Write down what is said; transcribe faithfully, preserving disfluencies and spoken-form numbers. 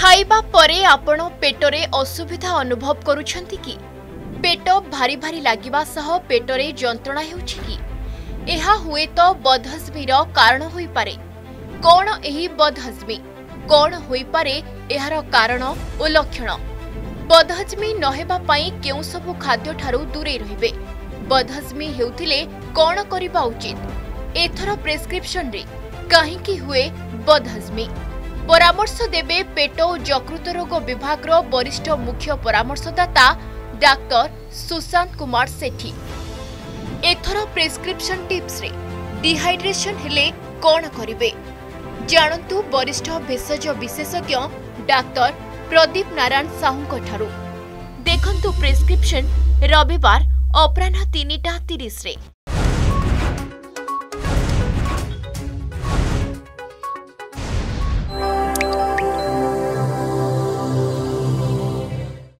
खाइबा परे आपण पेटरे असुविधा अनुभव करुछंती कि पेट भारी भारी लागिबा सह पेटरे जंत्रणा हेउछि कि एहा हुए तो बदहजमीर कारण होई पारे। कौन एही बदहजमी, कौन होई पारे एहार कारण ओ लक्षण? बदहजमी नहेबा पई केउ सबु खाद्य ठारू दूरे रहिबे। बदहजमी हेउथिले कौन करिबा उचित? एथर प्रेस्क्रिप्शन रे काहेकि हुए बदहजमी परामर्श देबे पेट और यकृत रोग विभाग रो वरिष्ठ मुख्य परामर्शदाता डाक्टर सुशांत कुमार सेठी। एथर प्रेस्क्रिप्शन टिप्स रे डिहाइड्रेशन हेले कौन करिबे जानंतु वरिष्ठ भेषज विशेषज्ञ डाक्टर प्रदीप नारायण साहू को ठारू। देखंतु प्रेस्क्रिप्शन रविवार अपराह्न तीन टा तीस रे।